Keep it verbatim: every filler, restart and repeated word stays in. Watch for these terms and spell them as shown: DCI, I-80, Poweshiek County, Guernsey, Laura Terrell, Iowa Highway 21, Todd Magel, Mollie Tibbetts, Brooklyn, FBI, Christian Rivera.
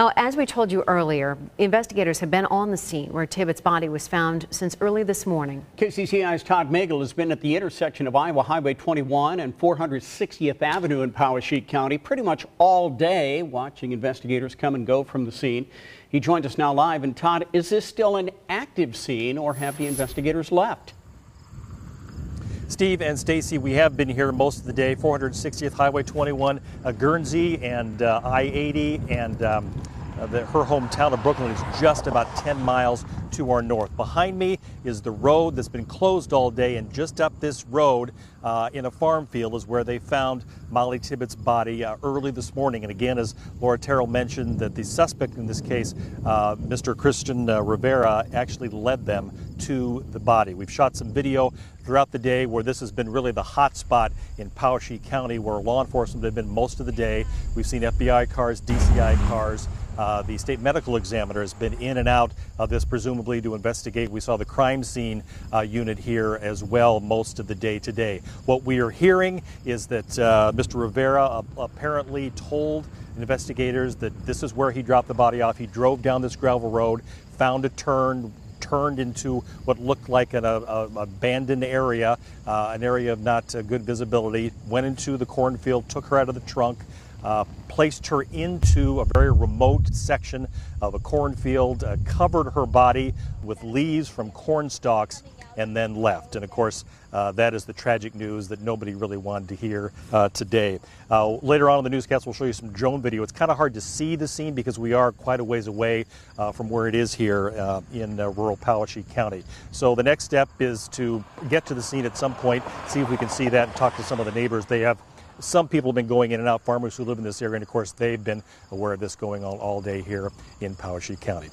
Now, as we told you earlier, investigators have been on the scene where Tibbetts' body was found since early this morning. K C C I's Todd Magel has been at the intersection of Iowa Highway twenty-one and four hundred sixtieth Avenue in Poweshiek County pretty much all day, watching investigators come and go from the scene. He joins us now live. And Todd, is this still an active scene, or have the investigators left? Steve and Stacy, we have been here most of the day. four hundred sixtieth Highway twenty-one, uh, Guernsey, and uh, I eighty, and um, uh, the, her hometown of Brooklyn is just about ten miles to our north. Behind me is the road that's been closed all day, and just up this road uh, in a farm field is where they found Mollie Tibbetts' body uh, early this morning. And again, as Laura Terrell mentioned, that the suspect in this case, uh, Mister Christian uh, Rivera, actually led them to the body. We've shot some video throughout the day where this has been really the hot spot in Poweshiek County, where law enforcement have been most of the day. We've seen F B I cars, D C I cars. Uh, the state medical examiner has been in and out of this, presumably to investigate. We saw the crime scene uh, unit here as well most of the day today. What we are hearing is that uh, Mister Rivera uh, apparently told investigators that this is where he dropped the body off. He drove down this gravel road, found a turn, turned into what looked like an a, a abandoned area, uh, an area of not uh, good visibility, went into the cornfield, took her out of the trunk, uh, placed her into a very remote section of a cornfield, uh, covered her body with leaves from corn stalks, and then left. And of course, uh, that is the tragic news that nobody really wanted to hear uh, today. Uh, later on in the newscast, we'll show you some drone video. It's kind of hard to see the scene because we are quite a ways away uh, from where it is here uh, in uh, rural Poweshiek County. So the next step is to get to the scene at some point, see if we can see that, and talk to some of the neighbors. They have Some people have been going in and out, farmers who live in this area, and of course they've been aware of this going on all day here in Poweshiek County.